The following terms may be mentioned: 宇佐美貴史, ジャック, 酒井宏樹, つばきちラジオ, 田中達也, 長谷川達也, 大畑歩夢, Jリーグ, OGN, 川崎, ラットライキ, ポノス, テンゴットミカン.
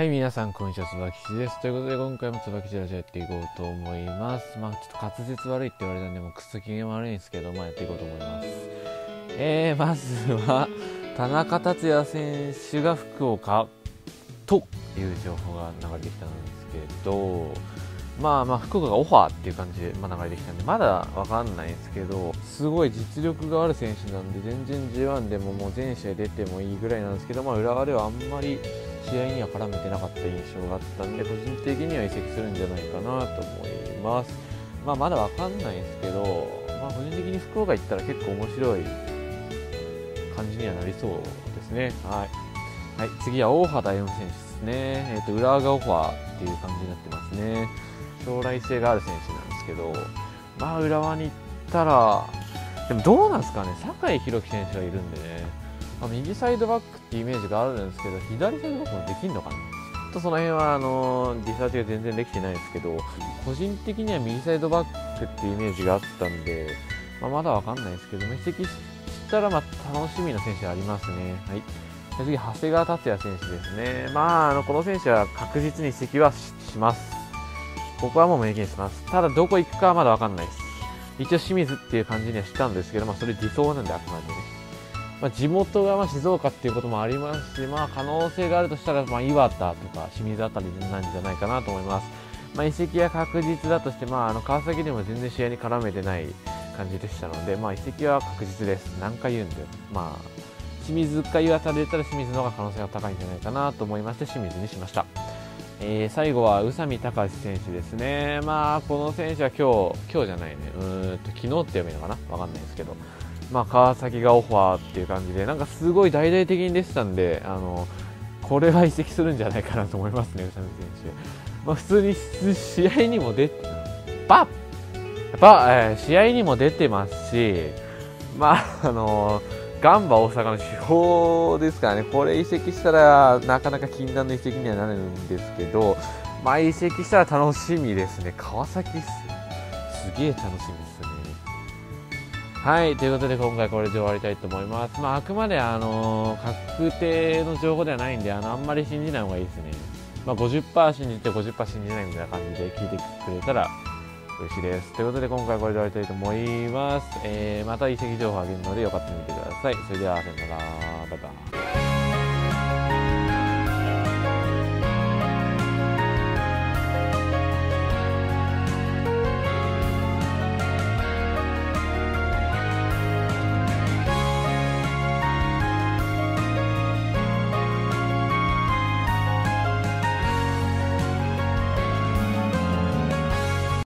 はい、皆さん、こんにちは、つばきちです。ということで、今回もつばきちラジオやっていこうと思います。まあ、ちょっと滑舌悪いって言われたんで、もうくっつきが悪いんですけど、まあ、やっていこうと思います。まずは、田中達也選手が福岡という情報が流れてきたんですけど、まあ、福岡がオファーっていう感じで、流れてきたんで、まだわかんないんですけど、すごい実力がある選手なんで、全然 J1 でももう全試合出てもいいぐらいなんですけど、まあ、浦和ではあんまり、試合には絡めてなかった印象があったんで、個人的には移籍するんじゃないかなと思います。まあ、まだわかんないんですけど、個人的に福岡行ったら結構面白い感じにはなりそうですね。はい、次は大畑歩夢選手ですね。浦和がオファーっていう感じになってますね。将来性がある選手なんですけど、まあ浦和に行ったらでもどうなんですかね。酒井宏樹選手がいるんでね、右サイドバックってイメージがあるんですけど、左サイドバックもできるのかな。ちょっとその辺はリサーチが全然できてないですけど、個人的には右サイドバックってイメージがあったんで、まだわかんないですけど、移籍したら楽しみな選手ありますね。はい、次、長谷川達也選手ですね。この選手は確実に移籍はします。ここはもう明言します。ただどこ行くかはまだわかんないです。一応清水っていう感じにはしたんですけど、それ理想なんで、あくまでね。地元が静岡っていうこともありますし、可能性があるとしたら、岩田とか清水あたりなんじゃないかなと思います。移籍は確実だとして、川崎でも全然試合に絡めてない感じでしたので、移籍は確実です。何回言うんで、清水か岩田で言ったら清水の方が可能性が高いんじゃないかなと思いまして、清水にしました。最後は宇佐美貴史選手ですね。この選手は今日じゃないね。昨日って読めるのかな、わかんないですけど。川崎がオファーっていう感じで、すごい大々的に出てたんで、これは移籍するんじゃないかなと思いますね、宇佐美選手。普通に試合にも試合にも出てますし、ガンバ大阪の主砲ですからね。これ移籍したらなかなか禁断の移籍にはなるんですけど、移籍したら楽しみですね。川崎すげえ楽しみですね。はい、ということで今回これで終わりたいと思います。あくまで確定の情報ではないんで、あんまり信じない方がいいですね。50% 信じて 50% 信じないみたいな感じで聞いてくれたら嬉しいです。ということで今回これで終わりたいと思います。また移籍情報をあげるのでよかったら見てください。それではさよなら、バイバイ。